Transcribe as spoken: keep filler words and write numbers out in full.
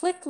Click